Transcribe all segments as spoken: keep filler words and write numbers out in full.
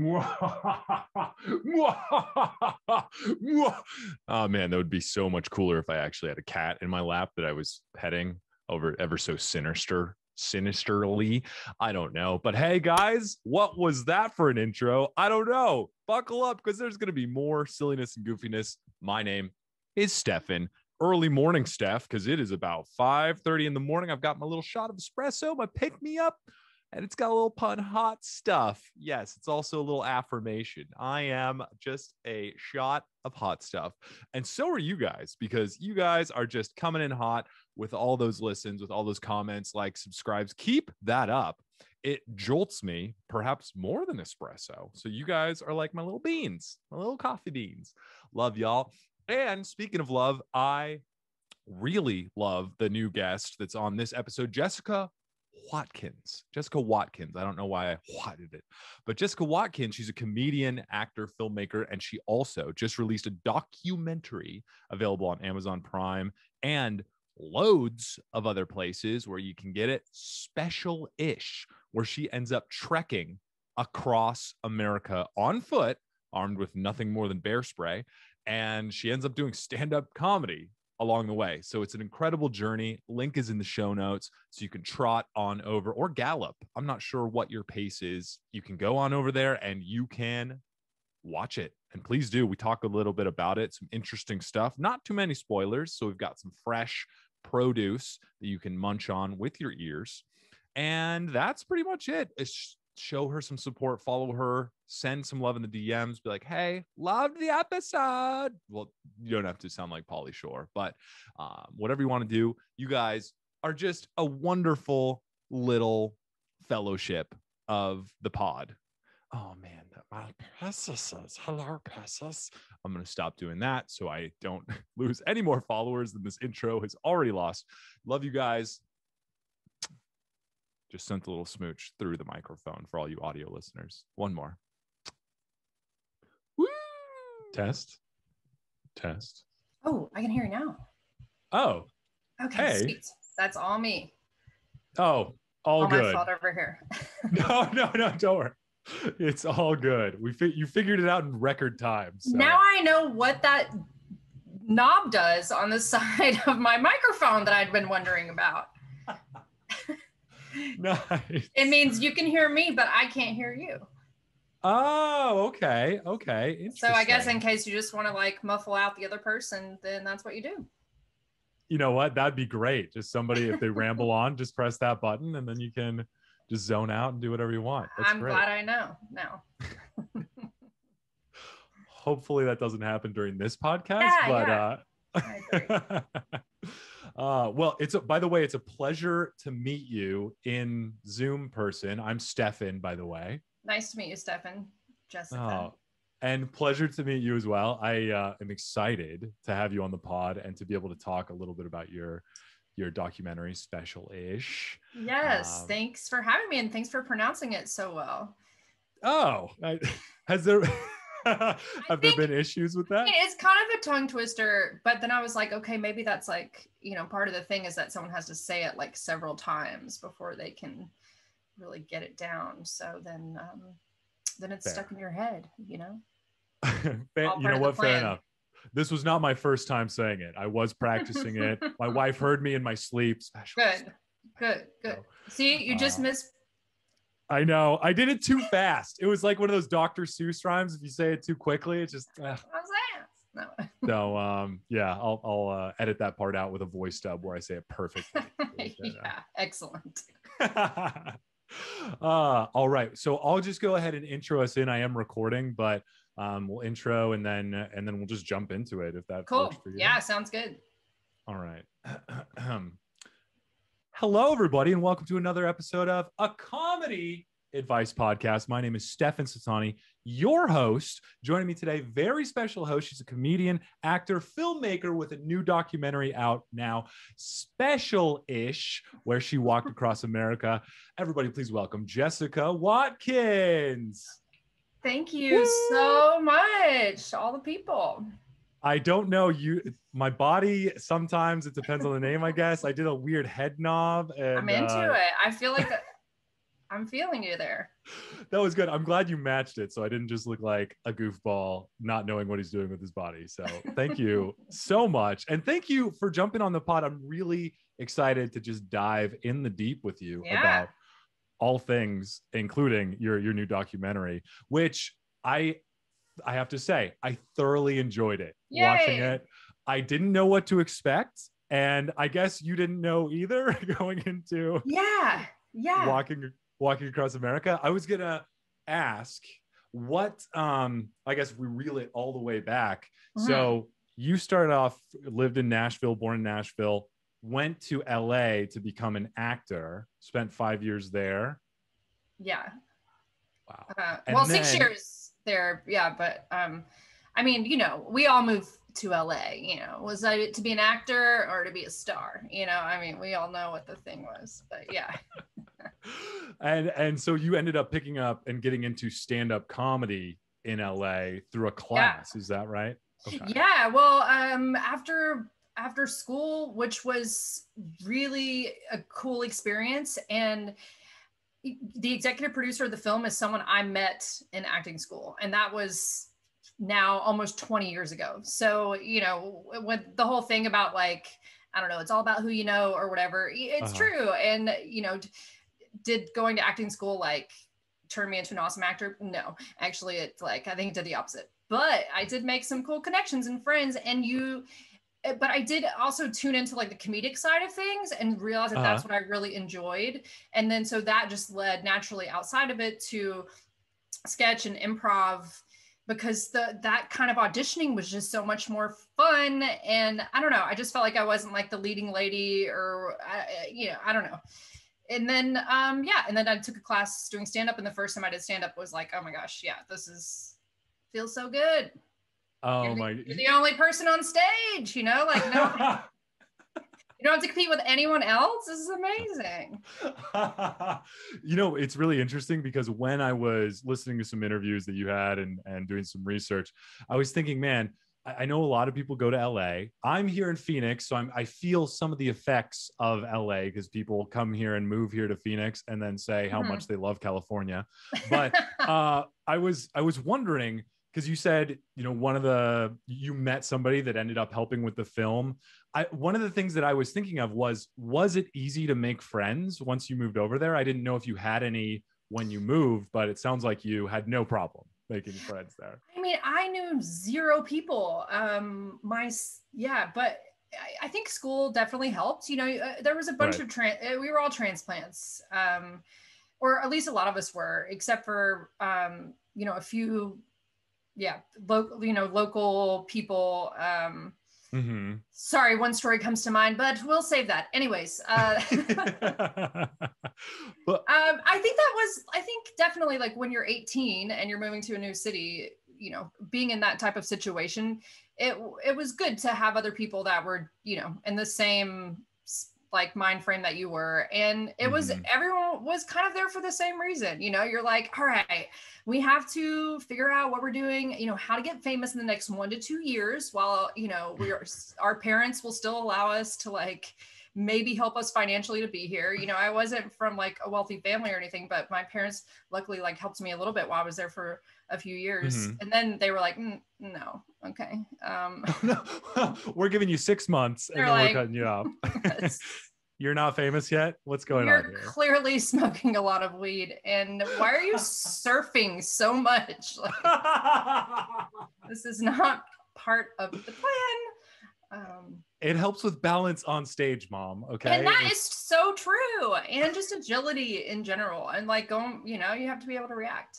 Oh man, that would be so much cooler if I actually had a cat in my lap that I was petting over ever so sinister, sinisterly. I don't know. But hey guys, what was that for an intro? I don't know. Buckle up because there's going to be more silliness and goofiness. My name is Stephen. Early morning Steph, because it is about five thirty in the morning. I've got my little shot of espresso, my pick me up. And it's got a little pun, hot stuff. Yes, it's also a little affirmation. I am just a shot of hot stuff. And so are you guys, because you guys are just coming in hot with all those listens, with all those comments, likes, subscribes. Keep that up. It jolts me, perhaps more than espresso. So you guys are like my little beans, my little coffee beans. Love y'all. And speaking of love, I really love the new guest that's on this episode, Jessica Watkins. Jessica Watkins. I don't know why I whatted it, but Jessica Watkins, she's a comedian, actor, filmmaker, and she also just released a documentary available on Amazon Prime and loads of other places where you can get it, SPECIALish, where she ends up trekking across America on foot, armed with nothing more than bear spray, and she ends up doing stand-up comedy along the way. So it's an incredible journey. Link is in the show notes. So you can trot on over or gallop. I'm not sure what your pace is. You can go on over there and you can watch it. And please do. We talk a little bit about it. Some interesting stuff. Not too many spoilers. So we've got some fresh produce that you can munch on with your ears. And that's pretty much it. It's show her some support, follow her, send some love in the D Ms, be like, hey, loved the episode. Well, you don't have to sound like Pauly Shore, but um, whatever you want to do, you guys are just a wonderful little fellowship of the pod. Oh man, my precious. Hello, precious. I'm going to stop doing that so I don't lose any more followers than this intro has already lost. Love you guys. Just sent a little smooch through the microphone for all you audio listeners. One more. Woo! Test. Test. Oh, I can hear you now. Oh. Okay, hey. Sweet. That's all me. Oh, all, all good. My fault over here. No, no, no, don't worry. It's all good. We fi- You figured it out in record time. So. Now I know what that knob does on the side of my microphone that I'd been wondering about. Nice. It means you can hear me, but I can't hear you. Oh, okay. Okay. So I guess in case you just want to like muffle out the other person, then that's what you do. You know what? That'd be great. Just somebody, if they ramble on, just press that button and then you can just zone out and do whatever you want. That's I'm great. Glad I know now. Hopefully that doesn't happen during this podcast, yeah, but yeah. uh I agree. Uh, well, it's a, by the way, it's a pleasure to meet you in Zoom person. I'm Stephen, by the way. Nice to meet you, Stephen. Jessica. Oh, and pleasure to meet you as well. I uh, am excited to have you on the pod and to be able to talk a little bit about your your documentary, SPECIALish. Yes, um, thanks for having me and thanks for pronouncing it so well. Oh, I, has there... Have there been issues with that? It's kind of a tongue twister, but then I was like, okay, maybe that's like, you know, part of the thing is that someone has to say it like several times before they can really get it down. So then, um, then it's fair. Stuck in your head, you know? fair, you know what? Fair enough. This was not my first time saying it. I was practicing it. My wife heard me in my sleep. Specialist. Good, good, good. So, see, you just uh, missed. I know. I did it too fast. It was like one of those Doctor Seuss rhymes. If you say it too quickly, it's just. Ugh. No. So um, yeah, I'll I'll uh, edit that part out with a voice dub where I say it perfectly. Yeah, excellent. uh, all right, so I'll just go ahead and intro us in. I am recording, but um, we'll intro and then uh, and then we'll just jump into it if that cool. works for you. Yeah, sounds good. All right. Hello, everybody, and welcome to another episode of A Comedy Advice Podcast. My name is Stephen Settanni, your host. Joining me today, very special host. She's a comedian, actor, filmmaker with a new documentary out now, SPECIALish, where she walked across America. Everybody, please welcome Jessica Watkins. Thank you Woo! So much, all the people. I don't know you. My body sometimes it depends on the name, I guess. I did a weird head knob. And, I'm into uh, it. I feel like I'm feeling you there. That was good. I'm glad you matched it, so I didn't just look like a goofball not knowing what he's doing with his body. So thank you so much. And thank you for jumping on the pod. I'm really excited to just dive in the deep with you yeah. about all things, including your, your new documentary, which I, I have to say, I thoroughly enjoyed it. Yay. Watching it. I didn't know what to expect. And I guess you didn't know either going into yeah, yeah. walking walking across America. I was gonna ask what, um, I guess we reel it all the way back. Mm-hmm. So you started off, lived in Nashville, born in Nashville, went to L A to become an actor, spent five years there. Yeah. Wow. Uh, well, then, six years there. Yeah. But um, I mean, you know, we all move to L A, you know, was I to be an actor or to be a star? You know, I mean, we all know what the thing was, but yeah. and and so you ended up picking up and getting into stand-up comedy in L A through a class. Yeah. Is that right? Okay. Yeah. Well, um, after after school, which was really a cool experience, and the executive producer of the film is someone I met in acting school, and that was now almost twenty years ago. So, you know, with the whole thing about like, I don't know, it's all about who you know or whatever, it's uh-huh. true. And, you know, did going to acting school like turn me into an awesome actor? No, actually, it's like, I think it did the opposite. But I did make some cool connections and friends, and you, but I did also tune into like the comedic side of things and realize that uh-huh. that's what I really enjoyed. And then, so that just led naturally outside of it to sketch and improv, because the that kind of auditioning was just so much more fun. And I don't know, I just felt like I wasn't like the leading lady or, I, you know, I don't know. And then, um, yeah, and then I took a class doing stand-up, and the first time I did stand-up was like, oh my gosh, yeah, this is, feels so good. Oh you're the, my. You're the only person on stage, you know, like no. You don't have to compete with anyone else. This is amazing. You know, it's really interesting because when I was listening to some interviews that you had and, and doing some research, I was thinking, man, I know a lot of people go to L A. I'm here in Phoenix, so I'm, I feel some of the effects of L A because people come here and move here to Phoenix and then say how mm-hmm. much they love California. But uh, I was I was wondering, because you said, you know, one of the, you met somebody that ended up helping with the film. I, one of the things that I was thinking of was, was it easy to make friends once you moved over there? I didn't know if you had any when you moved, but it sounds like you had no problem making friends there. I mean, I knew zero people. Um, my, yeah, but I, I think school definitely helped. You know, uh, there was a bunch right. of, trans. we were all transplants, um, or at least a lot of us were, except for, um, you know, a few yeah, local, you know, local people. Um, mm-hmm. Sorry, one story comes to mind, but we'll save that. Anyways, uh, well, um, I think that was, I think definitely like when you're eighteen and you're moving to a new city, you know, being in that type of situation, it it was good to have other people that were, you know, in the same like mind frame that you were. And it mm-hmm. was, everyone was kind of there for the same reason. You know, you're like, all right, we have to figure out what we're doing, you know, how to get famous in the next one to two years while, you know, we are, our parents will still allow us to like, maybe help us financially to be here. You know, I wasn't from like a wealthy family or anything, but my parents luckily like helped me a little bit while I was there for a few years. Mm-hmm. And then they were like, mm, no, okay. Um, we're giving you six months and then like, we're cutting you out. You're not famous yet? What's going on here? You're clearly smoking a lot of weed. And why are you surfing so much? Like, this is not part of the plan. Um, it helps with balance on stage, mom. Okay. And that it's, is so true. And just agility in general. And like going, you know, you have to be able to react.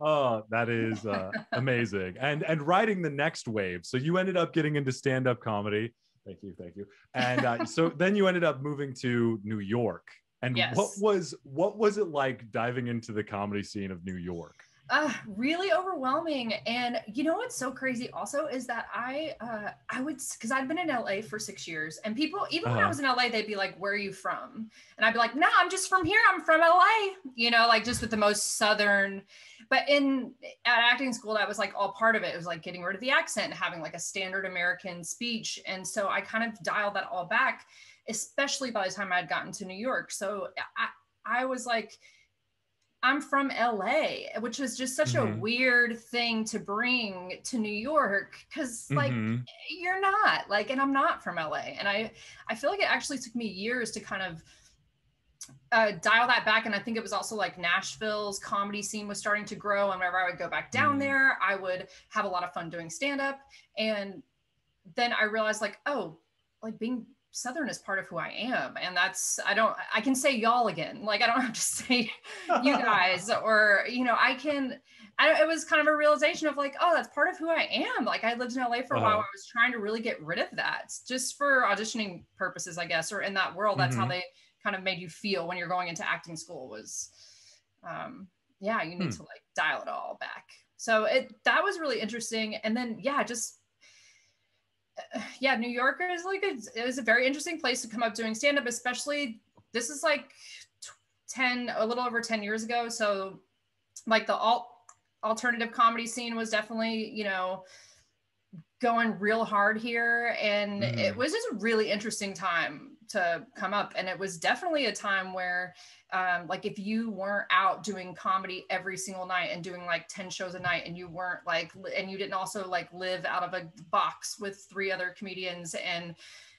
Oh, that is uh, amazing. And and riding the next wave. So you ended up getting into stand-up comedy. Thank you. Thank you. And uh, so then you ended up moving to New York. And yes. what was what was it like diving into the comedy scene of New York? Uh, really overwhelming. And you know what's so crazy also is that I, uh, I would, because I'd been in L A for six years and people, even uh-huh. when I was in L A, they'd be like, where are you from? And I'd be like, no, nah, I'm just from here. I'm from L A, you know, like just with the most Southern, but in at acting school, that was like all part of it. It was like getting rid of the accent, having like a standard American speech. And so I kind of dialed that all back, especially by the time I'd gotten to New York. So I, I was like, I'm from L A, which was just such mm-hmm. a weird thing to bring to New York, because like mm-hmm. you're not like, and I'm not from L A, and I I feel like it actually took me years to kind of uh, dial that back. And I think it was also like Nashville's comedy scene was starting to grow, and whenever I would go back down mm-hmm. there, I would have a lot of fun doing stand-up. And then I realized like, oh, like being Southern is part of who I am. And that's, I don't, I can say y'all again. Like, I don't have to say you guys or, you know, I can, I, it was kind of a realization of like, oh, that's part of who I am. Like I lived in L A for a uh-huh. while. I was trying to really get rid of that just for auditioning purposes, I guess, or in that world, that's mm-hmm. how they kind of made you feel when you're going into acting school was, um, yeah, you need hmm. to like dial it all back. So it, that was really interesting. And then, yeah, just yeah, New York is like, a, it was a very interesting place to come up doing stand-up, especially, this is like ten, a little over ten years ago. So like the alt, alternative comedy scene was definitely, you know, going real hard here. And mm-hmm. it was just a really interesting time to come up. And it was definitely a time where um, like, if you weren't out doing comedy every single night and doing like ten shows a night, and you weren't like, and you didn't also like live out of a box with three other comedians and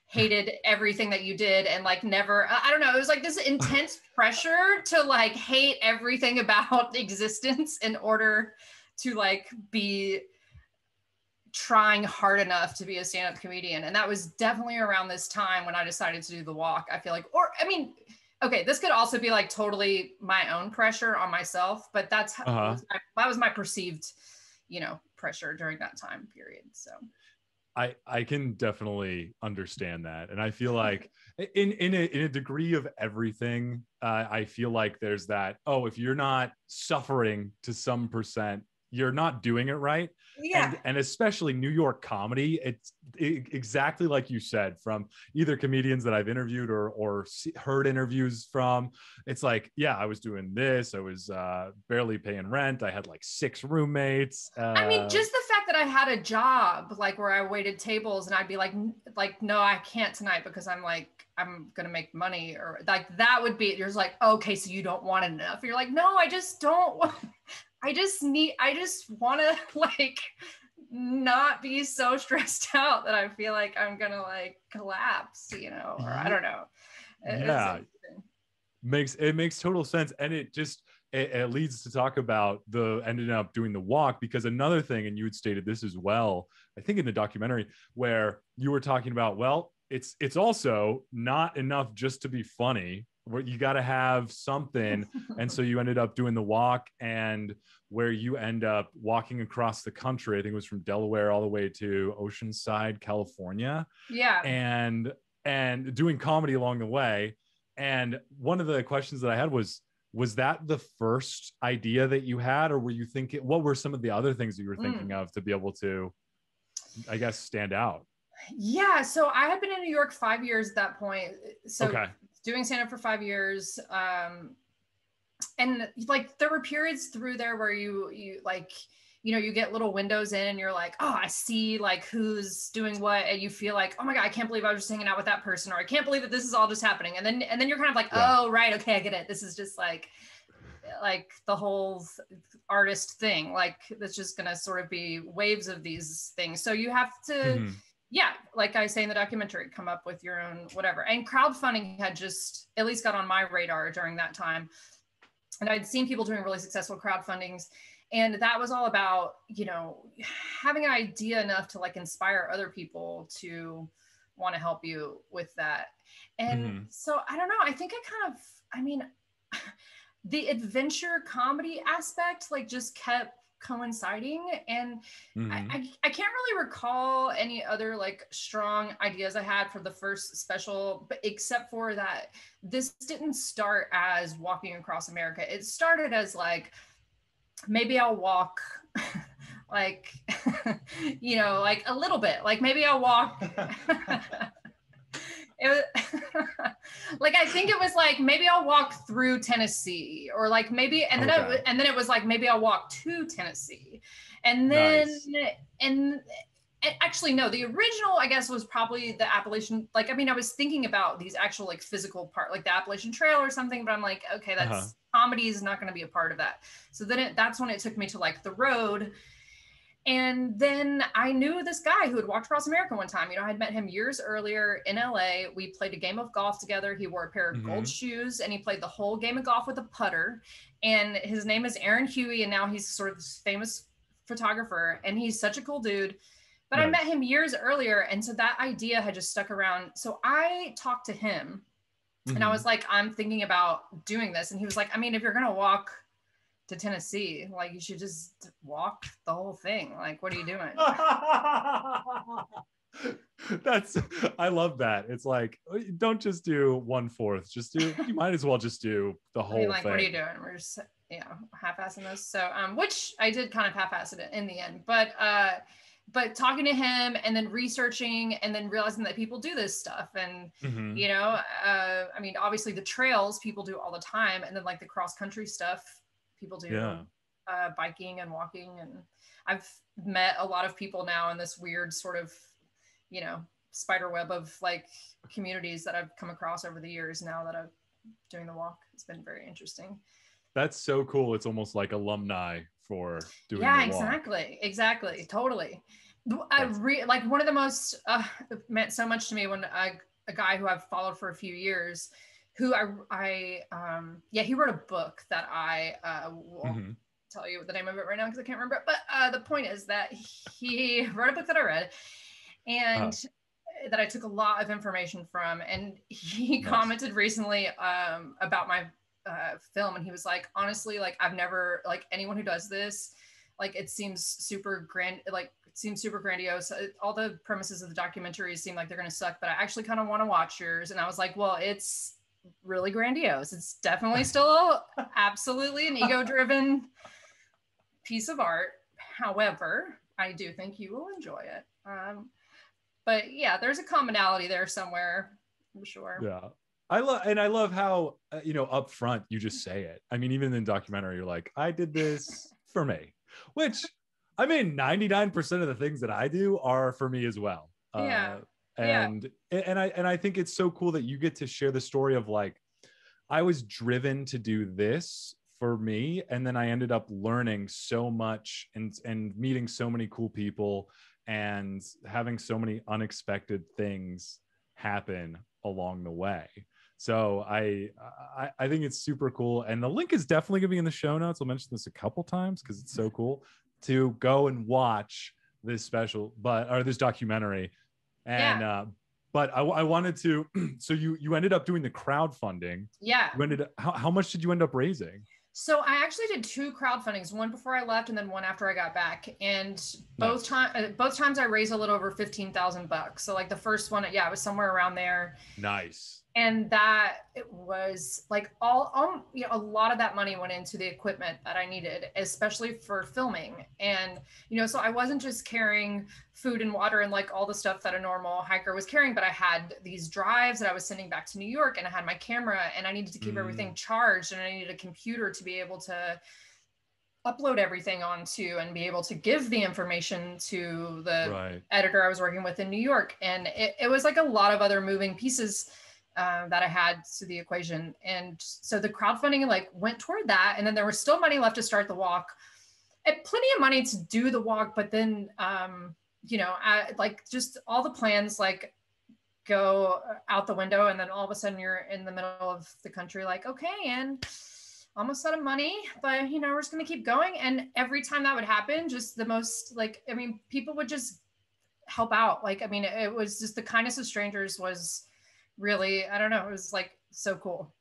hated everything that you did and like never, I don't know, it was like this intense pressure to like hate everything about existence in order to like be trying hard enough to be a stand-up comedian. And that was definitely around this time when I decided to do the walk, I feel like, or I mean, okay, this could also be like totally my own pressure on myself, but that's how uh-huh. was my, that was my perceived, you know, pressure during that time period. So I I can definitely understand that. And I feel like in in a, in a degree of everything, uh, I feel like there's that, oh, if you're not suffering to some percent, you're not doing it right. Yeah. And, and especially New York comedy, it's it, exactly like you said, from either comedians that I've interviewed or or see, heard interviews from. It's like, yeah, I was doing this. I was uh, barely paying rent. I had like six roommates. Uh, I mean, just the fact that I had a job, like where I waited tables and I'd be like, like, no, I can't tonight because I'm like, I'm going to make money, or like, that would be, you're just like, okay, so you don't want it enough. You're like, no, I just don't want I just need, I just want to like not be so stressed out that I feel like I'm going to like collapse, you know, or I don't know. It, yeah. Makes, it makes total sense. And it just, it, it leads to talk about the ending up doing the walk, because another thing, and you had stated this as well, I think in the documentary, where you were talking about, well, it's, it's also not enough just to be funny, where you got to have something. And so you ended up doing the walk, and where you end up walking across the country. I think it was from Delaware all the way to Oceanside, California. Yeah. And, and doing comedy along the way. And one of the questions that I had was, was that the first idea that you had, or were you thinking, what were some of the other things that you were thinking mm. of to be able to, I guess, stand out? Yeah. So I had been in New York five years at that point. So okay. doing stand-up for five years. Um, and like there were periods through there where you, you like, you know, you get little windows in and you're like, oh, I see like who's doing what. And you feel like, oh my God, I can't believe I was just hanging out with that person, or I can't believe that this is all just happening. And then, and then you're kind of like, yeah. oh, right. Okay. I get it. This is just like, like the whole artist thing. Like that's just going to sort of be waves of these things. So you have to, mm-hmm. yeah, like I say in the documentary, come up with your own whatever. And crowdfunding had just at least got on my radar during that time. And I'd seen people doing really successful crowdfundings. And that was all about, you know, having an idea enough to like inspire other people to want to help you with that. And mm-hmm. so I don't know, I think I kind of, I mean, the adventure comedy aspect like just kept coinciding, and mm-hmm. I, I, I can't really recall any other like strong ideas I had for the first special, but except for that this didn't start as walking across America. It started as like, maybe I'll walk like you know, like a little bit, like maybe I'll walk it was like, I think it was like, maybe I'll walk through Tennessee, or like maybe, and then okay. I, and then it was like, maybe I'll walk to Tennessee. And then, nice. and, actually, no, the original, I guess, was probably the Appalachian, like, I mean, I was thinking about these actual, like, physical part, like the Appalachian Trail or something, but I'm like, okay, that's, uh-huh. comedy is not going to be a part of that. So then it, that's when it took me to, like, the road. And then I knew this guy who had walked across America one time. You know, I had met him years earlier in L A. We played a game of golf together. He wore a pair of mm-hmm. gold shoes, and he played the whole game of golf with a putter. And his name is Aaron Huey, and now he's sort of this famous photographer, and he's such a cool dude. But nice. I met him years earlier, and so that idea had just stuck around. So I talked to him, mm-hmm. and I was like, I'm thinking about doing this. And he was like, I mean, if you're going to walk to Tennessee, like, you should just walk the whole thing. Like, what are you doing? That's, I love that. It's like, don't just do one fourth, just do, you might as well just do the whole I mean, like, thing. What are you doing? We're just, you know, half-assing this. So, um, which I did kind of half-ass it in the end, but, uh, but talking to him and then researching and then realizing that people do this stuff. And, mm-hmm. you know, uh, I mean, obviously the trails people do all the time. And then, like, the cross country stuff, people do yeah. uh, biking and walking. And I've met a lot of people now in this weird sort of, you know, spider web of, like, communities that I've come across over the years now that I'm doing the walk. It's been very interesting. That's so cool. It's almost like alumni for doing yeah, the walk. exactly. Exactly. Totally. I re like one of the most, uh, meant so much to me when I, a guy who I've followed for a few years, who I, I um, yeah, he wrote a book that I uh, will mm-hmm. tell you the name of it right now because I can't remember it. But uh, the point is that he wrote a book that I read and oh. that I took a lot of information from. And he nice. commented recently um, about my uh, film. And he was like, honestly, like, I've never, like, anyone who does this, like, it seems super grand, like, it seems super grandiose. All the premises of the documentary seem like they're going to suck, but I actually kind of want to watch yours. And I was like, well, it's really grandiose. It's definitely still absolutely an ego-driven piece of art. However, I do think you will enjoy it. Um, but yeah, there's a commonality there somewhere, I'm sure. Yeah, I love, and I love how, uh, you know, up front you just say it. I mean, even in documentary, you're like, I did this for me, which, I mean, ninety-nine percent of the things that I do are for me as well. Uh, yeah. And, yeah. and I, and I think it's so cool that you get to share the story of, like, I was driven to do this for me. And then I ended up learning so much and, and meeting so many cool people and having so many unexpected things happen along the way. So I, I, I think it's super cool. And the link is definitely gonna be in the show notes. I'll mention this a couple times because it's so cool to go and watch this special, but, or this documentary. And, yeah. uh, but I, I wanted to, so you, you ended up doing the crowdfunding. Yeah. You ended, how, how much did you end up raising? So I actually did two crowdfundings, one before I left and then one after I got back. And both nice. time, both times I raised a little over fifteen thousand bucks. So, like, the first one, yeah, it was somewhere around there. Nice. And that it was like all, all, you know, a lot of that money went into the equipment that I needed, especially for filming. And, you know, so I wasn't just carrying food and water and, like, all the stuff that a normal hiker was carrying, but I had these drives that I was sending back to New York, and I had my camera, and I needed to keep mm. everything charged, and I needed a computer to be able to upload everything onto and be able to give the information to the right. editor I was working with in New York. And it, it was like a lot of other moving pieces Um, that I had to the equation. And so the crowdfunding, like, went toward that. And then there was still money left to start the walk. I had plenty of money to do the walk, but then, um, you know, I, like, just all the plans, like, go out the window. And then all of a sudden you're in the middle of the country, like, okay, and almost out of money, but, you know, we're just going to keep going. And every time that would happen, just the most, like, I mean, people would just help out. Like, I mean, it was just the kindness of strangers was really, I don't know, it was, like, so cool.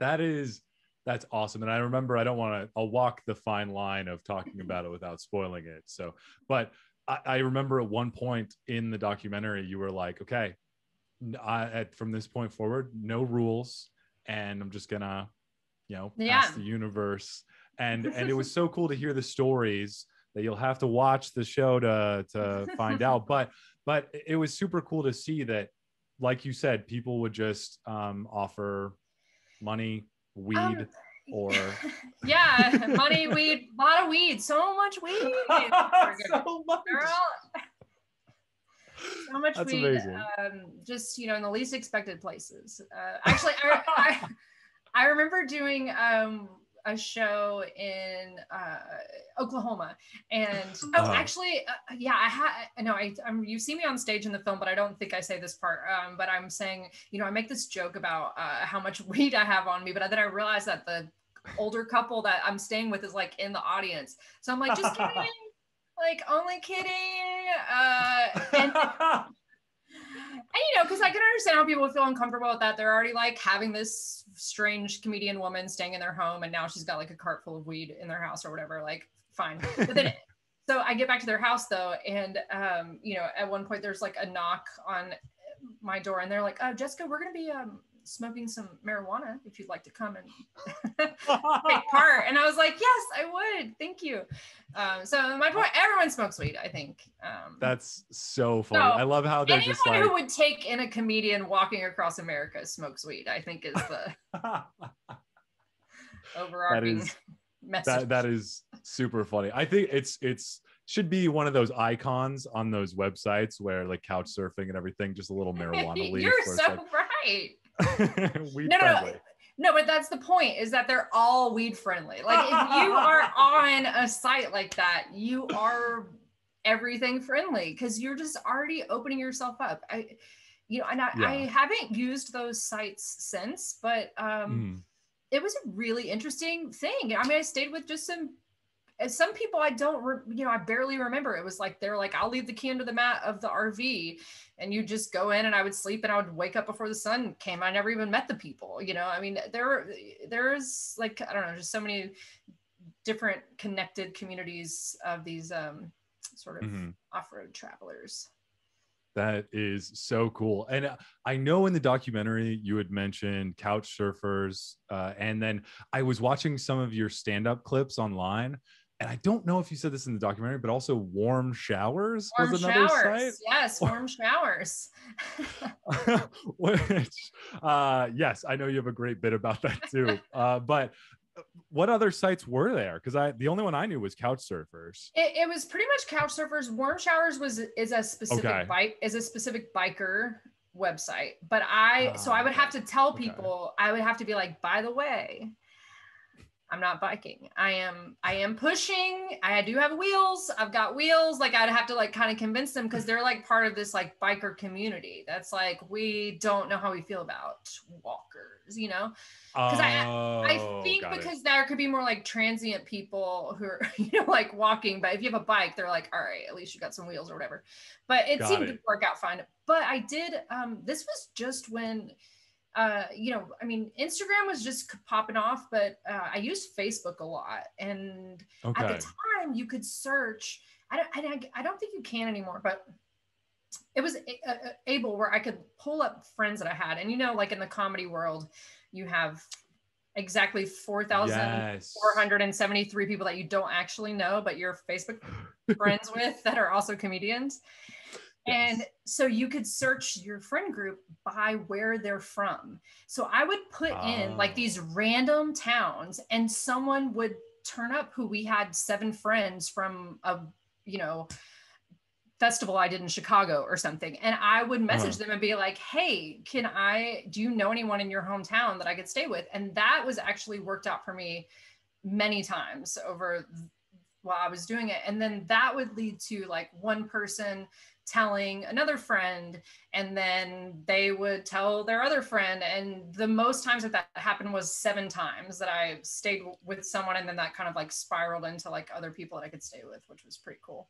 That is, that's awesome. And I remember, I don't want to, I'll walk the fine line of talking about it without spoiling it. So, but I, I remember at one point in the documentary, you were like, okay, I, at, from this point forward, no rules. And I'm just gonna, you know, yeah. ask the universe. And, and it was so cool to hear the stories that you'll have to watch the show to, to find out. But, but it was super cool to see that, like you said, people would just um, offer money, weed, um, or... yeah, money, weed, a lot of weed, so much weed. so much. Girl. so much That's weed, amazing. Um, just, you know, in the least expected places. Uh, actually, I, I I remember doing um, a show in uh, Oklahoma, and oh, oh. actually, uh, yeah, I had no. I I'm, you've seen me on stage in the film, but I don't think I say this part. Um, but I'm saying, you know, I make this joke about uh, how much weed I have on me, but then I realized that the older couple that I'm staying with is like in the audience, so I'm like, just kidding. Like, only kidding. Uh, and, and, you know, because I can understand how people would feel uncomfortable with that. They're already like having this strange comedian woman staying in their home, and now she's got like a cart full of weed in their house or whatever. Like, fine. But then, so I get back to their house though, and, um, you know, at one point there's like a knock on my door, and they're like, oh, Jessica, we're going to be um, smoking some marijuana if you'd like to come and take part. And I was like, yes, I would. Thank you. Um, so my point, everyone smokes weed, I think. Um, That's so funny. So I love how they're just like— anyone who would take in a comedian walking across America smokes weed, I think, is the overarching that is, message. That, that is super funny. I think it's it's should be one of those icons on those websites where like couch surfing and everything, just a little marijuana leaf. You're so like, right. weed no, friendly. No, no, but that's the point, is that they're all weed friendly. Like, if you are on a site like that, you are everything friendly, because you're just already opening yourself up. I, you know, and I, yeah. I haven't used those sites since, but um, mm. it was a really interesting thing. I mean, I stayed with just some some people I don't, re- you know, I barely remember. It was like, they're like, I'll leave the key under the mat of the R V, and you just go in, and I would sleep, and I would wake up before the sun came. I never even met the people, you know? I mean, there, there's like, I don't know, just so many different connected communities of these um, sort of mm-hmm. off-road travelers. That is so cool. And I know in the documentary you had mentioned couch surfers. Uh, and then I was watching some of your stand-up clips online, and I don't know if you said this in the documentary, but also warm showers warm was another showers. site. Yes, warm showers. Which, uh, yes, I know you have a great bit about that too. Uh, but what other sites were there? Because I, the only one I knew was couch surfers. It, it was pretty much couch surfers. Warm showers was is a specific okay. bike is a specific biker website. But I, uh, so I would have to tell people. Okay. I would have to be like, by the way, I'm not biking. I am, I am pushing. I do have wheels. I've got wheels. Like, I'd have to like kind of convince them, because they're like part of this like biker community. That's like, we don't know how we feel about walkers, you know? Cause oh, I, I think because it. there could be more like transient people who are, you know, like walking, but if you have a bike, they're like, all right, at least you got some wheels or whatever, but it got seemed it. to work out fine. But I did, um, this was just when, Uh, you know, I mean, Instagram was just popping off, but uh, I used Facebook a lot. And okay. at the time you could search, I don't, I, I don't think you can anymore, but it was a, a, able where I could pull up friends that I had. And, you know, like in the comedy world, you have exactly four thousand four hundred seventy-three yes. people that you don't actually know, but you're Facebook friends with that are also comedians. And so you could search your friend group by where they're from. So I would put oh. in like these random towns, and someone would turn up who we had seven friends from a, you know, festival I did in Chicago or something. And I would message oh. them and be like, hey, can I, do you know anyone in your hometown that I could stay with? And that was actually worked out for me many times over while I was doing it. And then that would lead to like one person telling another friend, and then they would tell their other friend. And the most times that that happened was seven times that I stayed with someone, and then that kind of like spiraled into like other people that I could stay with, which was pretty cool.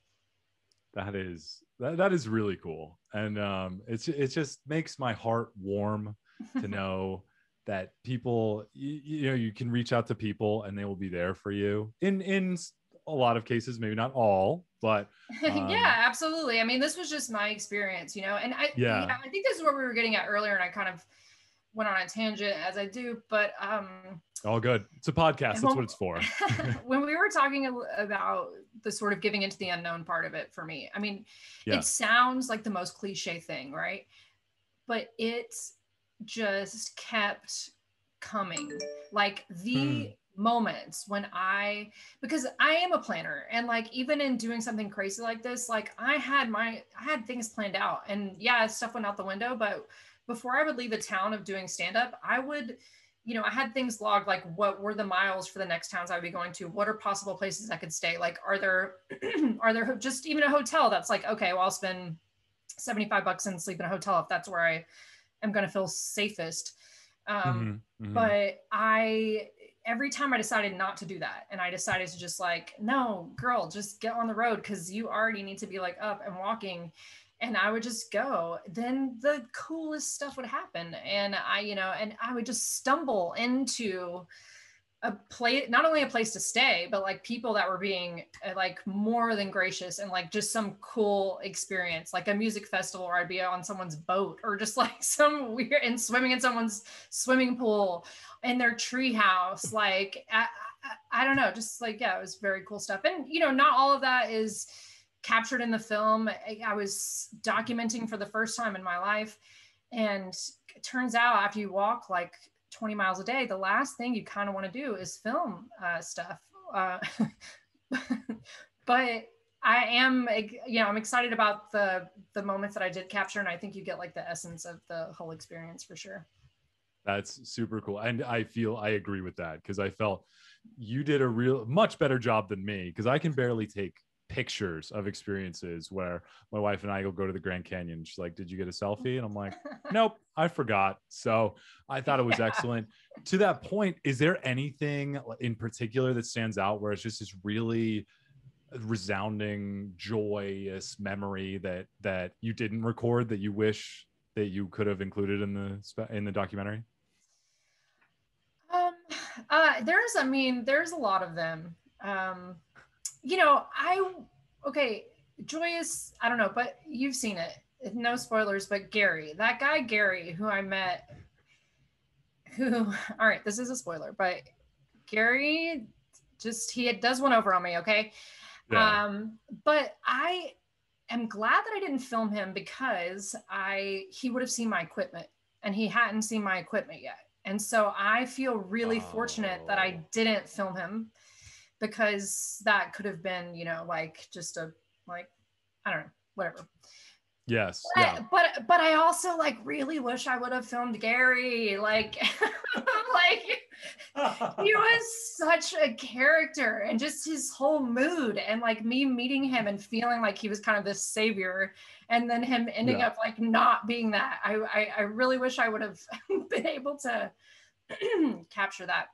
That is, that, that is really cool. And um, it's, it just makes my heart warm to know that people, you, you know, you can reach out to people and they will be there for you in, in a lot of cases, maybe not all, but um, yeah, absolutely. I mean, this was just my experience, you know, and I, yeah. yeah, I think this is what we were getting at earlier, and I kind of went on a tangent as I do, but um, all good. It's a podcast. That's when, what it's for. When we were talking about the sort of giving into the unknown part of it for me, I mean, yeah. it sounds like the most cliche thing, right? But it just kept coming. Like the mm. moments when I, because I am a planner, and like, even in doing something crazy like this, like I had my, I had things planned out, and yeah, stuff went out the window. But before I would leave the town of doing stand-up, I would, you know, I had things logged, like what were the miles for the next towns I would be going to? What are possible places I could stay? Like, are there, are there just even a hotel that's like, okay, well, I'll spend seventy-five bucks and sleep in a hotel if that's where I am going to feel safest. Um, mm-hmm, mm-hmm. But I, every time I decided not to do that, and I decided to just like, no, girl, just get on the road, because you already need to be like up and walking. And I would just go, then the coolest stuff would happen. And I, you know, and I would just stumble into a place, not only a place to stay, but like people that were being like more than gracious, and like just some cool experience, like a music festival, or I'd be on someone's boat, or just like some weird, and swimming in someone's swimming pool, in their tree house. Like, I, I, I don't know, just like, yeah, it was very cool stuff. And, you know, not all of that is captured in the film. I was documenting for the first time in my life. And it turns out after you walk like twenty miles a day, the last thing you kind of want to do is film uh, stuff. Uh, but I am, you know, I'm excited about the, the moments that I did capture. And I think you get like the essence of the whole experience for sure. That's super cool. And I feel, I agree with that, because I felt you did a real much better job than me, because I can barely take pictures of experiences where my wife and I will go to the Grand Canyon. She's like, did you get a selfie? And I'm like, nope, I forgot. So I thought it was yeah. excellent. To that point, is there anything in particular that stands out where it's just this really resounding, joyous memory that that you didn't record that you wish that you could have included in the in the documentary? Um, uh, there's, I mean, there's a lot of them. Um, You know, I, okay, joyous, I don't know, but you've seen it. No spoilers, but Gary, that guy Gary, who I met, who, all right, this is a spoiler, but Gary just, he does one over on me, okay? Yeah. Um, but I am glad that I didn't film him, because I, he would have seen my equipment, and he hadn't seen my equipment yet. And so I feel really oh. fortunate that I didn't film him, because that could have been, you know, like just a, like, I don't know, whatever. Yes. But, yeah. but, but I also like really wish I would have filmed Gary. Like, like he was such a character, and just his whole mood, and like me meeting him and feeling like he was kind of this savior, and then him ending yeah. up like not being that. I, I, I really wish I would have been able to capture that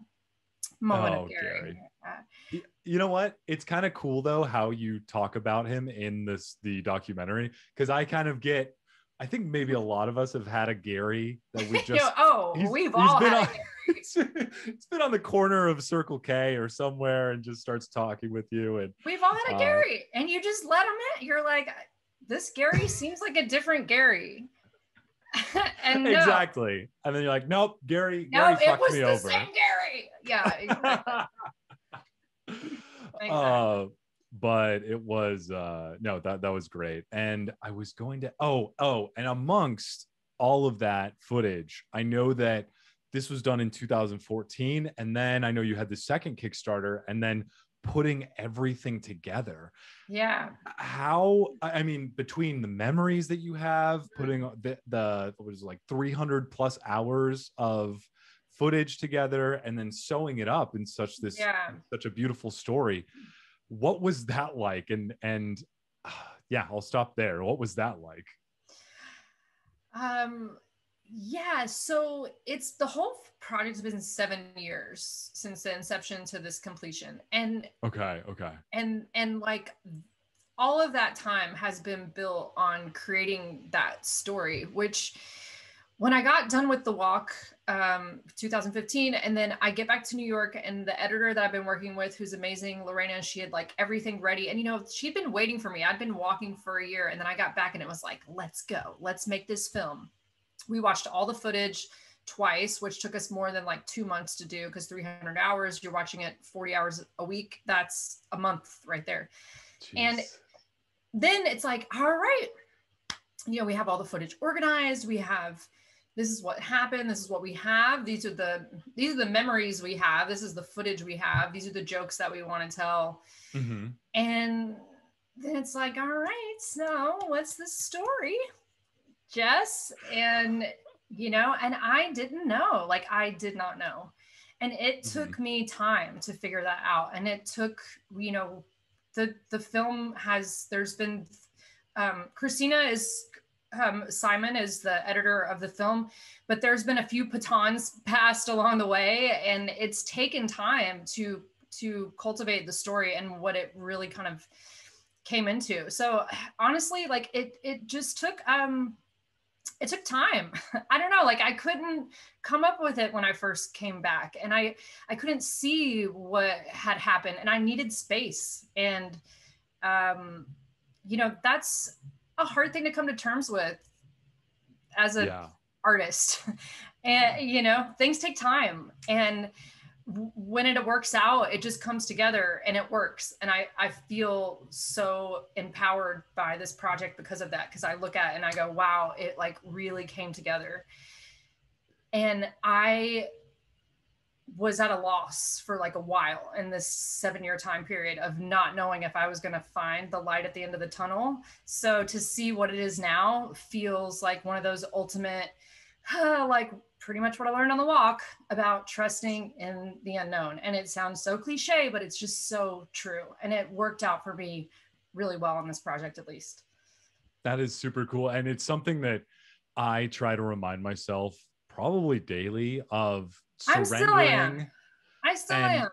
moment oh, of Gary. Gary. Uh, you know what? It's kind of cool though how you talk about him in this the documentary, because I kind of get. I think maybe a lot of us have had a Gary that we just. You know, oh, we've all had on, a Gary. It's, it's been on the corner of Circle K or somewhere, and just starts talking with you, and we've all had a uh, Gary, and you just let him in. You're like, this Gary seems like a different Gary. and exactly, no. and then you're like, nope, Gary. No, Gary it was me the over. Same Gary. Yeah. Exactly. Exactly. Uh, but it was uh, no, that that was great, and I was going to oh oh, and amongst all of that footage, I know that this was done in two thousand fourteen, and then I know you had the second Kickstarter, and then putting everything together. Yeah. How I mean, between the memories that you have, putting the the what was it, like three hundred plus hours of footage together, and then sewing it up in such this yeah. such a beautiful story. What was that like? And and uh, yeah, I'll stop there. What was that like? Um yeah, so it's the whole project's been seven years since the inception to this completion. And okay, okay. And and like all of that time has been built on creating that story, which when I got done with the walk, um, two thousand fifteen, and then I get back to New York, and the editor that I've been working with, who's amazing, Lorena, she had like everything ready. And, you know, she'd been waiting for me. I'd been walking for a year, and then I got back, and it was like, let's go, let's make this film. We watched all the footage twice, which took us more than like two months to do, because three hundred hours, you're watching it forty hours a week. That's a month right there. Jeez. And then it's like, all right, you know, we have all the footage organized. We have this is what happened, this is what we have, these are the these are the memories we have, this is the footage we have, these are the jokes that we want to tell. Mm-hmm. And then it's like, all right, so what's the story, Jess? And you know, and I didn't know, like I did not know. And it took mm-hmm. me time to figure that out. And it took, you know, the the film has, there's been, um, Christina is, um, Simon is the editor of the film, but there's been a few batons passed along the way, and it's taken time to, to cultivate the story and what it really kind of came into. So honestly, like it, it just took, um, it took time. I don't know, like I couldn't come up with it when I first came back, and I, I couldn't see what had happened, and I needed space. And, um, you know, that's a hard thing to come to terms with as an yeah. artist. And, yeah. you know, things take time, and w- when it works out, it just comes together and it works. And I, I feel so empowered by this project because of that. Cause I look at it and I go, wow, it like really came together. And I was at a loss for like a while in this seven year time period of not knowing if I was going to find the light at the end of the tunnel. So to see what it is now feels like one of those ultimate, uh, like pretty much what I learned on the walk about trusting in the unknown. And it sounds so cliche, but it's just so true. And it worked out for me really well on this project, at least. That is super cool. And it's something that I try to remind myself probably daily of surrendering. I still am. I still and, am.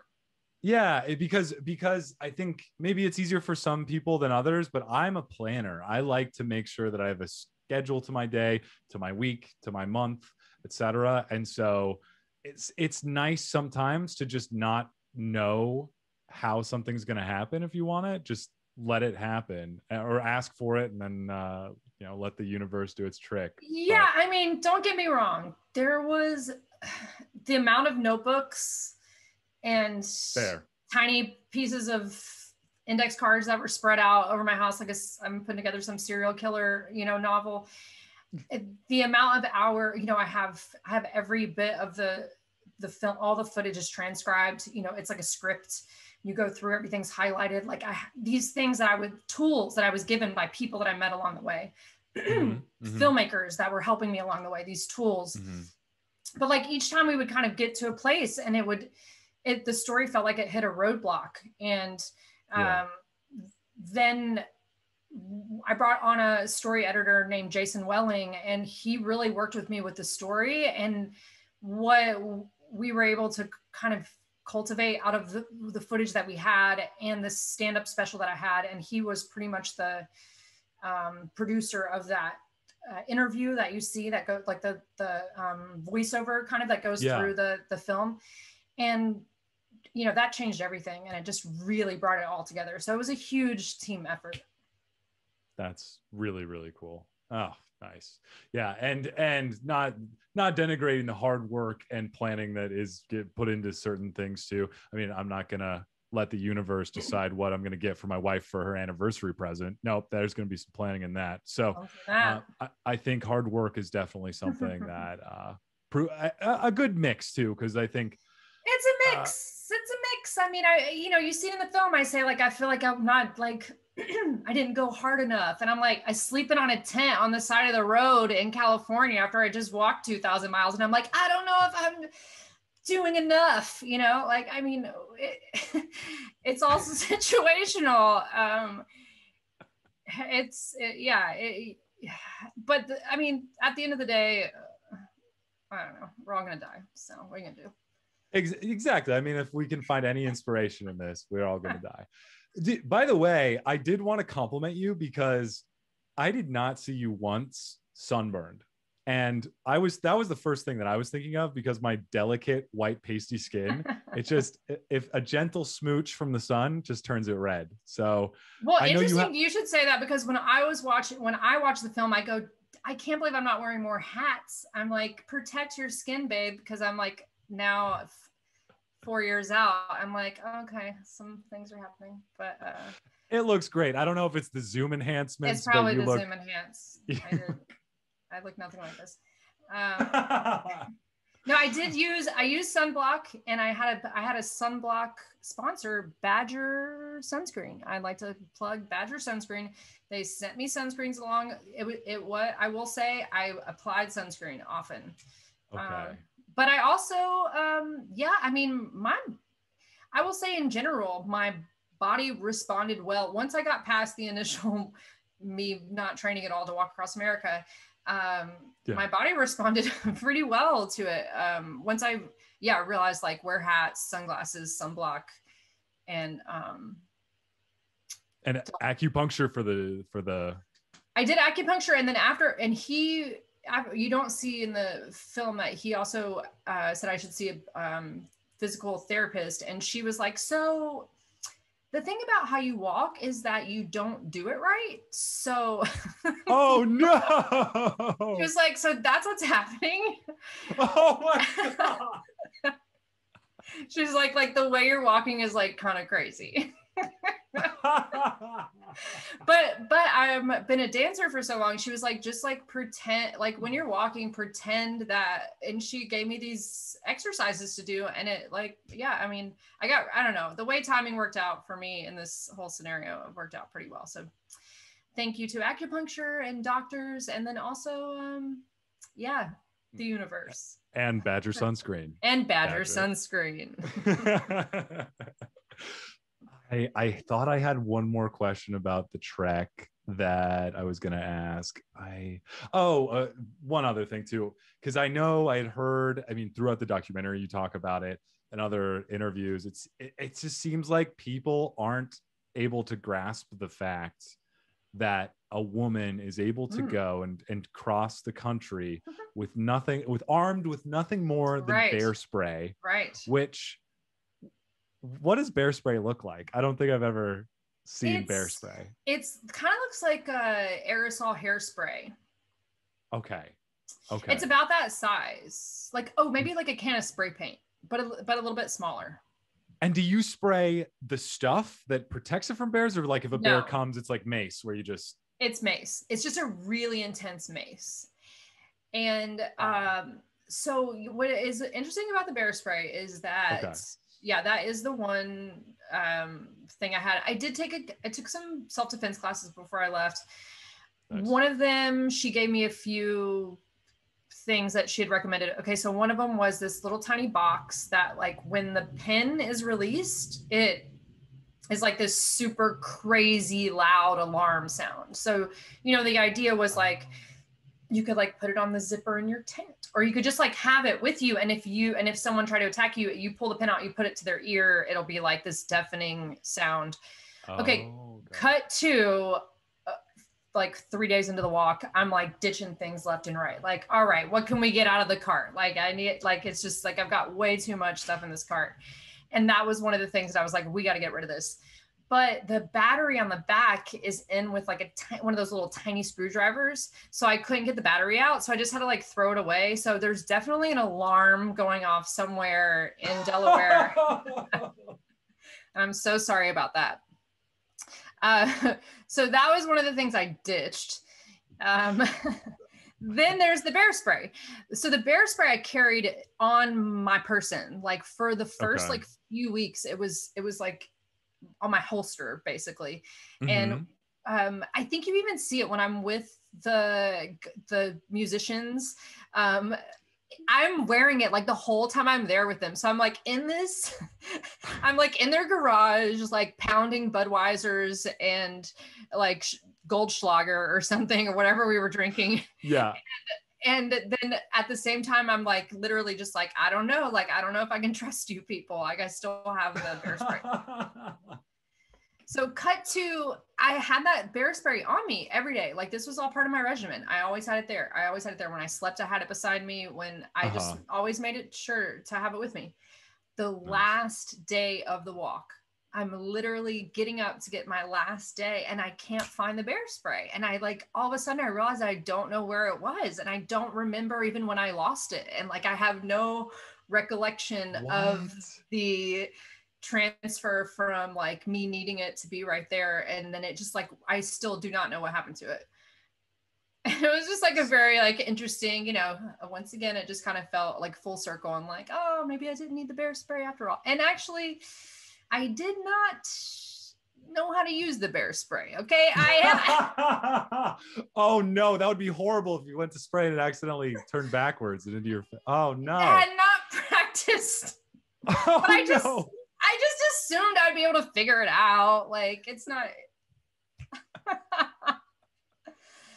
Yeah, it, because because I think maybe it's easier for some people than others, but I'm a planner. I like to make sure that I have a schedule to my day, to my week, to my month, et cetera. And so it's it's nice sometimes to just not know how something's going to happen. If you want it, just let it happen, or ask for it, and then uh, you know, let the universe do its trick. Yeah, but I mean, don't get me wrong. There was the amount of notebooks and Fair. tiny pieces of index cards that were spread out over my house. Like a, I'm putting together some serial killer, you know, novel. The amount of hour, you know, I have, I have every bit of the, the film, all the footage is transcribed, you know, it's like a script. You go through, everything's highlighted. Like I, these things that I would, tools that I was given by people that I met along the way, mm-hmm. filmmakers that were helping me along the way, these tools. Mm-hmm. But like each time we would kind of get to a place, and it would, it, the story felt like it hit a roadblock. And um, yeah. then I brought on a story editor named Jason Welling, and he really worked with me with the story, and what we were able to kind of cultivate out of the, the footage that we had and the stand-up special that I had. And he was pretty much the um, producer of that Uh, interview that you see that goes like the the um, voiceover kind of that goes yeah. through the the film. And you know, that changed everything, and it just really brought it all together. So it was a huge team effort. That's really, really cool. Oh, nice. Yeah, and and not not denigrating the hard work and planning that is get put into certain things too. I mean, I'm not gonna let the universe decide what I'm going to get for my wife for her anniversary present. Nope. There's going to be some planning in that. So uh, I, I think hard work is definitely something that uh, pro- a, a good mix too. Cause I think it's a mix. Uh, it's a mix. I mean, I, you know, you see in the film, I say like, I feel like I'm not like, I didn't go hard enough. And I'm like, I sleeping on a tent on the side of the road in California after I just walked two thousand miles. And I'm like, I don't know if I'm doing enough, you know, like, I mean, it, it's also situational. Um, it's, it, yeah, it, but the, I mean, at the end of the day, uh, I don't know, we're all going to die. So what are you going to do? Ex- exactly. I mean, if we can find any inspiration in this, we're all going to die. D- By the way, I did want to compliment you because I did not see you once sunburned. And I was, that was the first thing that I was thinking of, because my delicate white pasty skin, it just, if a gentle smooch from the sun just turns it red. So, well, I know interesting. You, ha- you should say that, because when I was watching, when I watched the film, I go, I can't believe I'm not wearing more hats. I'm like, protect your skin, babe. Because I'm like, now f- four years out, I'm like, oh, okay, some things are happening, but uh, it looks great. I don't know if it's the zoom enhancements. It's probably the look- zoom enhance. I did. I look nothing like this. Um, no, I did use, I used sunblock, and I had a, I had a sunblock sponsor, Badger sunscreen. I'd like to plug Badger sunscreen. They sent me sunscreens along. It, it what I will say, I applied sunscreen often. Okay. Um, but I also, um, yeah, I mean, my, I will say in general, my body responded well. Once I got past the initial me not training at all to walk across America, um, yeah. my body responded pretty well to it. Um, once I, yeah, realized like wear hats, sunglasses, sunblock, and, um, and acupuncture for the, for the, I did acupuncture. And then after, and he, you don't see in the film that he also uh, said I should see a um, physical therapist. And she was like, so the thing about how you walk is that you don't do it right. So, oh no. She was like, so that's what's happening. Oh my God. She's like, like the way you're walking is like kind of crazy. but but I've been a dancer for so long. She was like, just like pretend, like when you're walking, pretend that. And she gave me these exercises to do, and it like, yeah, I mean, I got, I don't know, the way timing worked out for me in this whole scenario, it worked out pretty well. So thank you to acupuncture and doctors, and then also um yeah, the universe and Badger sunscreen. and Badger, Badger. sunscreen. I, I thought I had one more question about the trek that I was going to ask. I, oh, uh, one other thing too, because I know I had heard, I mean, throughout the documentary, you talk about it and other interviews. It's, it, it just seems like people aren't able to grasp the fact that a woman is able to mm. go and, and cross the country mm-hmm. with nothing, with armed with nothing more than right. bear spray, right? Which, what does bear spray look like? I don't think I've ever seen it's, bear spray. It's kind of looks like a aerosol hairspray. Okay. Okay. It's about that size. Like, oh, maybe like a can of spray paint, but a, but a little bit smaller. And do you spray the stuff that protects it from bears, or like if a no. bear comes, it's like mace where you just... It's mace. It's just a really intense mace. And um, so what is interesting about the bear spray is that... Okay. Yeah, that is the one um, thing I had. I did take a, I took some self-defense classes before I left. Nice. One of them, she gave me a few things that she had recommended. Okay, so one of them was this little tiny box that like when the pin is released, it is like this super crazy loud alarm sound. So, you know, the idea was like, you could like put it on the zipper in your tent, or you could just like have it with you. And if you, and if someone tried to attack you, you pull the pin out, you put it to their ear, it'll be like this deafening sound. Oh, okay. God. Cut to uh, like three days into the walk. I'm like ditching things left and right. Like, all right, what can we get out of the cart? Like I need, like, it's just like, I've got way too much stuff in this cart. And that was one of the things that I was like, we got to get rid of this. But the battery on the back is in with like a t- one of those little tiny screwdrivers. So I couldn't get the battery out. So I just had to like throw it away. So there's definitely an alarm going off somewhere in Delaware. I'm so sorry about that. Uh, so that was one of the things I ditched. Um, then there's the bear spray. So the bear spray I carried on my person, like for the first okay. like few weeks, it was, it was like, on my holster basically. Mm-hmm. And um, I think you even see it when I'm with the, the musicians. Um, I'm wearing it like the whole time I'm there with them. So I'm like in this, I'm like in their garage, like pounding Budweisers and like Goldschlager or something or whatever we were drinking. Yeah. And, and then at the same time, I'm like, literally just like, I don't know. Like, I don't know if I can trust you people. Like I still have the bear spray. So cut to, I had that bear spray on me every day. Like this was all part of my regimen. I always had it there. I always had it there. When I slept, I had it beside me. When I uh-huh. just always made it sure to have it with me. The nice. Last day of the walk, I'm literally getting up to get my last day and I can't find the bear spray. And I like, all of a sudden I realized I don't know where it was. And I don't remember even when I lost it. And like, I have no recollection what? Of the transfer from like me needing it to be right there. And then it just like, I still do not know what happened to it. it was just like a very like interesting, you know, once again, it just kind of felt like full circle. I'm like, oh, maybe I didn't need the bear spray after all. And actually I did not know how to use the bear spray. Okay. I Oh no, that would be horrible if you went to spray and it accidentally turned backwards and into your, oh no. I had not practiced. Oh, but I just, no. I just assumed I'd be able to figure it out. Like it's not.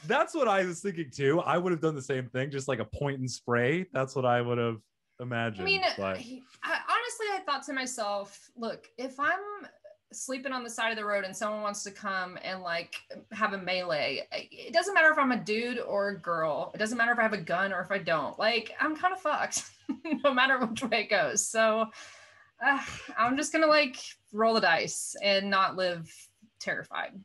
That's what I was thinking too. I would have done the same thing, just like a point and spray. That's what I would have imagined. I mean, but... I, honestly, I thought to myself, look, if I'm sleeping on the side of the road and someone wants to come and like have a melee, it doesn't matter if I'm a dude or a girl. It doesn't matter if I have a gun or if I don't. Like, I'm kind of fucked no matter which way it goes. So uh, I'm just going to like roll the dice and not live terrified.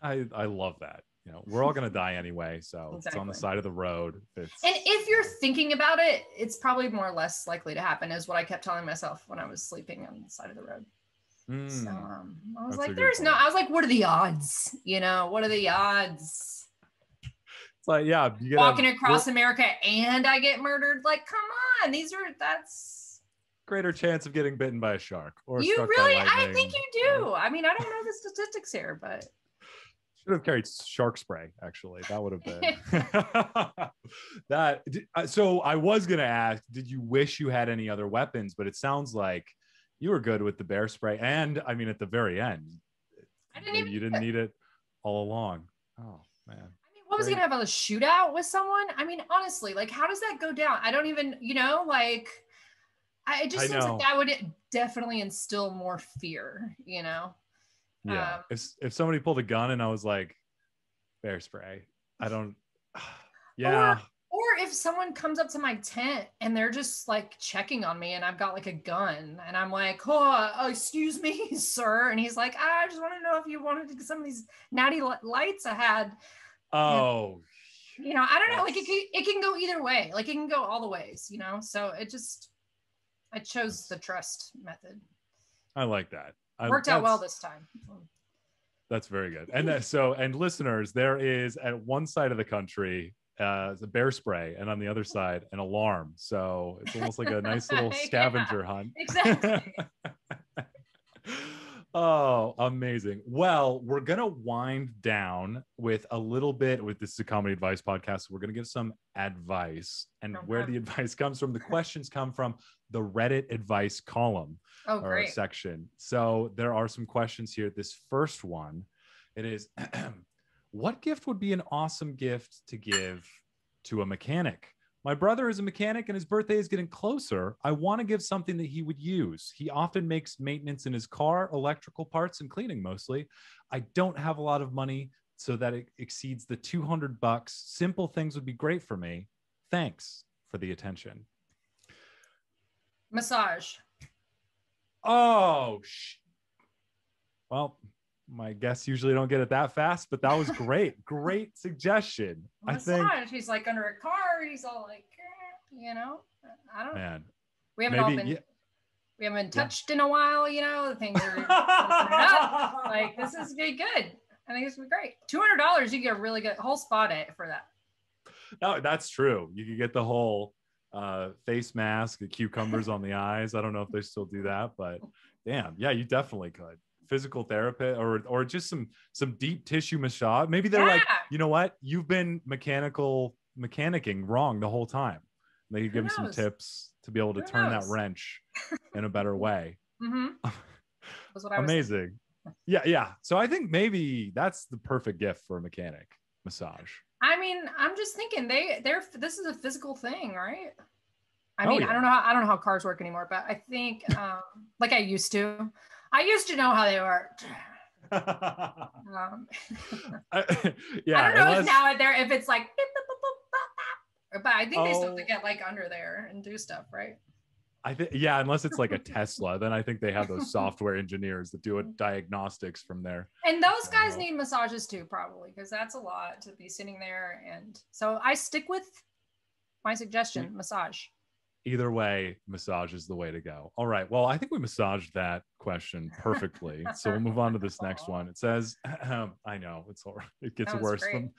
I, I love that. You know, we're all going to die anyway. So exactly. It's on the side of the road. It's... And if you're thinking about it, it's probably more or less likely to happen is what I kept telling myself when I was sleeping on the side of the road. Mm. So um, I was That's like, there's no, I was like, what are the odds? You know, what are the odds? It's like, yeah. You get Walking a, across you're... America and I get murdered. Like, come on. These are, that's. Greater chance of getting bitten by a shark. Or you really, I think you do. Or... I mean, I don't know the statistics here, but. Should have carried shark spray, actually. That would have been that. So I was going to ask, did you wish you had any other weapons? But it sounds like you were good with the bear spray. And I mean, at the very end, I didn't even you didn't need it all along. Oh, man. I mean, what was going to happen? A shootout with someone? I mean, honestly, like, how does that go down? I don't even, you know, like, I, it just I seems know. like that would definitely instill more fear, you know? Yeah. Um, if if somebody pulled a gun and I was like, bear spray, I don't. Yeah. Or, or if someone comes up to my tent and they're just like checking on me and I've got like a gun and I'm like, oh, excuse me, sir. And he's like, I just want to know if you wanted to get some of these natty lights I had. Oh. And, you know, I don't yes. know. Like it can, it can go either way. Like it can go all the ways, you know? So it just, I chose the trust method. I like that. I, worked out well this time. That's very good. And uh, so, and listeners, there is at one side of the country uh, a bear spray, and on the other side, an alarm. So it's almost like a nice little scavenger yeah, hunt. Exactly. Oh, amazing. Well, we're going to wind down with a little bit with this is a comedy advice podcast. We're going to give some advice and okay. where the advice comes from. The questions come from the Reddit advice column oh, or great. section. So there are some questions here. This first one, it is, what gift would be an awesome gift to give to a mechanic? My brother is a mechanic and his birthday is getting closer. I want to give something that he would use. He often makes maintenance in his car, electrical parts, and cleaning mostly. I don't have a lot of money so that it exceeds the two hundred bucks. Simple things would be great for me. Thanks for the attention. Massage. Oh, sh- well, my guests usually don't get it that fast, but that was great. Great suggestion. Massage. I think he's like under a car. He's all like, you know, I don't Man. know. We haven't Maybe, all been, yeah. we haven't been touched yeah. in a while. You know, the things are up. Like, this is be good. I think this would be great. two hundred dollars. You can get a really good whole spot at for that. No, that's true. You could get the whole uh, face mask, the cucumbers on the eyes. I don't know if they still do that, but damn. Yeah, you definitely could. Physical therapist or or just some some deep tissue massage. Maybe they're yeah. like, you know what? You've been mechanical mechanicking wrong the whole time. And they could give them some tips to be able to Who turn knows? that wrench in a better way. Mm-hmm. That's what I was Amazing. Thinking. Yeah, yeah. So I think maybe that's the perfect gift for a mechanic, massage. I mean, I'm just thinking they they're this is a physical thing, right? I mean, oh, yeah. I don't know how I don't know how cars work anymore, but I think um, like I used to. I used to know how they worked. um, I, yeah, I don't know unless, if now there if it's like, but I think oh, they still have to get like under there and do stuff, right? I think yeah, unless it's like a Tesla, then I think they have those software engineers that do a diagnostics from there. And those guys need massages too, probably, because that's a lot to be sitting there. And so I stick with my suggestion: mm-hmm. massage. Either way, massage is the way to go. All right. Well, I think we massaged that question perfectly. So we'll move on to this next one. It says, I know it's all right. It gets worse from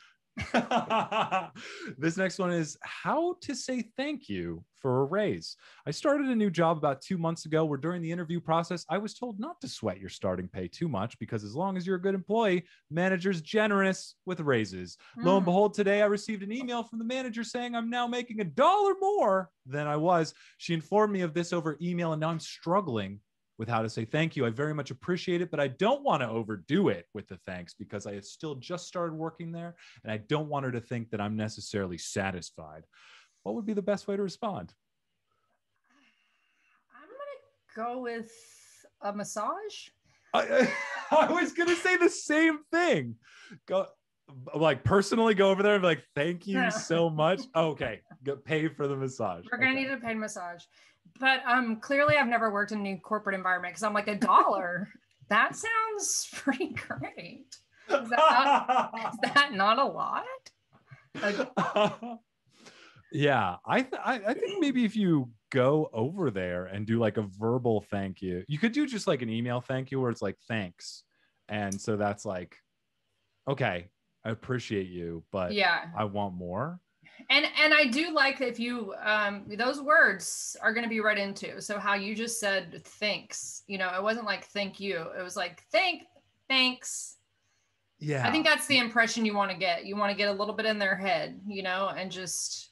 This next one is how to say thank you for a raise. I started a new job about two months ago where during the interview process, I was told not to sweat your starting pay too much because as long as you're a good employee, manager's generous with raises. Mm. Lo and behold, today I received an email from the manager saying I'm now making a dollar more than I was. She informed me of this over email and now I'm struggling with how to say thank you. I very much appreciate it, but I don't want to overdo it with the thanks because I have still just started working there and I don't want her to think that I'm necessarily satisfied. What would be the best way to respond? I'm going to go with a massage. I, I was going to say the same thing. Go, like personally go over there and be like, thank you so much. Okay, go pay for the massage. We're going to okay. need a paid massage. But um, clearly I've never worked in a new corporate environment because I'm like, a dollar? That sounds pretty great. Is that not, is that not a lot? Like, uh, yeah, I, th I I think maybe if you go over there and do like a verbal thank you, you could do just like an email thank you where it's like, thanks. And so that's like, okay, I appreciate you, but yeah, I want more. And and I do like if you, um, those words are going to be read into. So how you just said, thanks, you know, it wasn't like, thank you. It was like, thank, thanks. Yeah. I think that's the impression you want to get. You want to get a little bit in their head, you know, and just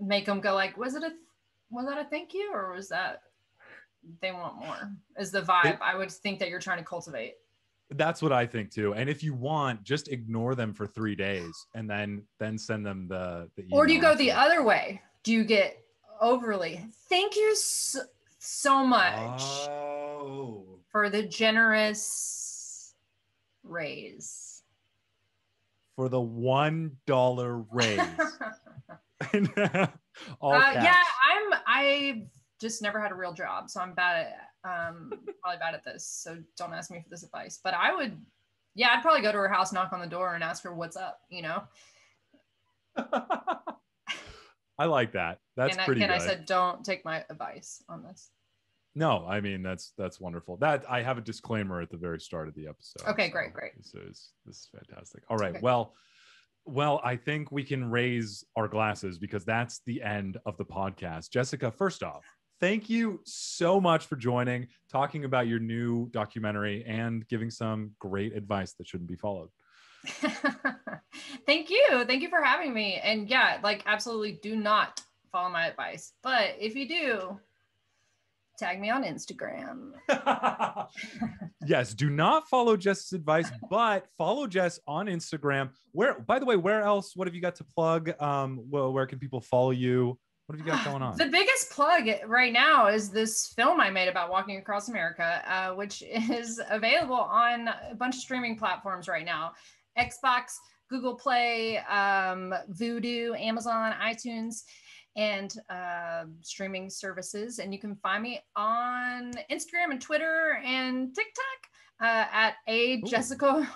make them go like, was it a, was that a thank you? Or was that, they want more is the vibe. It, I would think that you're trying to cultivate. That's what I think too. And if you want, just ignore them for three days and then then send them the, the email. Or do you go the other way? Do you get overly, thank you so, so much oh. for the generous raise. For the one dollar raise. All uh, yeah, I'm, I've just never had a real job. So I'm bad at it. Um, probably bad at this, so don't ask me for this advice, but I would, yeah, I'd probably go to her house, knock on the door and ask her what's up, you know? I like that. That's and pretty I, and good. And I said, don't take my advice on this. No, I mean, that's, that's wonderful. That I have a disclaimer at the very start of the episode. Okay, so great, great. This is, this is fantastic. All right, okay. well, well, I think we can raise our glasses because that's the end of the podcast. Jessica, first off, thank you so much for joining, talking about your new documentary and giving some great advice that shouldn't be followed. Thank you. Thank you for having me. And yeah, like absolutely do not follow my advice. But if you do, tag me on Instagram. Yes, do not follow Jess's advice, but follow Jess on Instagram. Where, by the way, where else? What have you got to plug? Um, well, where can people follow you? What have you got going on? The biggest plug right now is this film I made about walking across America, uh, which is available on a bunch of streaming platforms right now. Xbox, Google Play, um, Vudu, Amazon, iTunes, and uh, streaming services. And you can find me on Instagram and Twitter and TikTok uh, at A Ooh. Jessica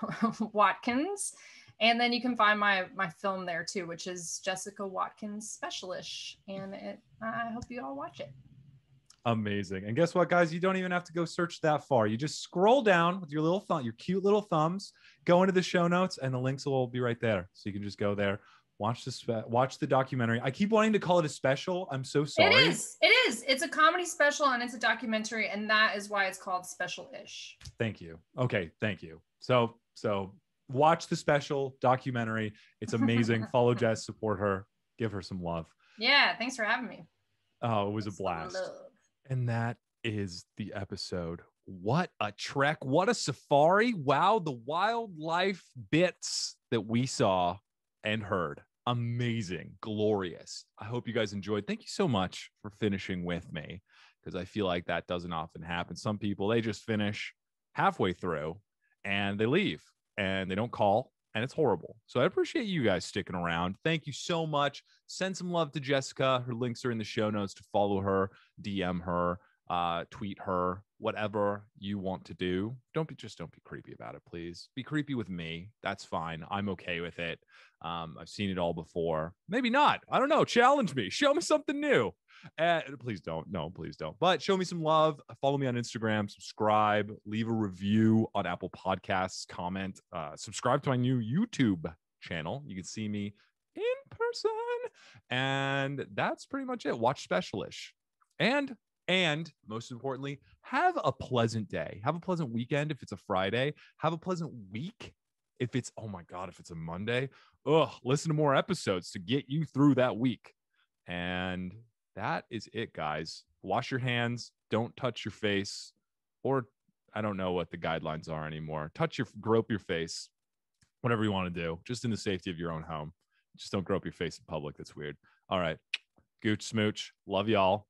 Watkins. And then you can find my my film there too, which is Jessica Watkins SPECIALish. And it, I hope you all watch it. Amazing. And guess what, guys? You don't even have to go search that far. You just scroll down with your little thumb, your cute little thumbs, go into the show notes, and the links will all be right there. So you can just go there, watch this, watch the documentary. I keep wanting to call it a special. I'm so sorry. It is. It is. It's a comedy special and it's a documentary, and that is why it's called SPECIALish. Thank you. Okay. Thank you. So so. Watch the special documentary. It's amazing. Follow Jess, support her, give her some love. Yeah, thanks for having me. Oh, it was a blast. And that is the episode. What a trek. What a safari. Wow, the wildlife bits that we saw and heard. Amazing, glorious. I hope you guys enjoyed. Thank you so much for finishing with me because I feel like that doesn't often happen. Some people, they just finish halfway through and they leave. And they don't call, and it's horrible. So I appreciate you guys sticking around. Thank you so much. Send some love to Jessica. Her links are in the show notes to follow her, D M her, uh, tweet her, whatever you want to do. Don't be, just don't be creepy about it, please. Be creepy with me. That's fine. I'm okay with it. Um, I've seen it all before. Maybe not. I don't know. Challenge me. Show me something new. Uh, please don't. No, please don't. But show me some love. Follow me on Instagram. Subscribe. Leave a review on Apple Podcasts. Comment. Uh, subscribe to my new YouTube channel. You can see me in person. And that's pretty much it. Watch SPECIALish. And And most importantly, have a pleasant day. Have a pleasant weekend if it's a Friday. Have a pleasant week if it's, oh my God, if it's a Monday. Ugh, listen to more episodes to get you through that week. And that is it, guys. Wash your hands. Don't touch your face. Or I don't know what the guidelines are anymore. Touch your, grope your face. Whatever you want to do. Just in the safety of your own home. Just don't grope your face in public. That's weird. All right. Gooch, smooch. Love y'all.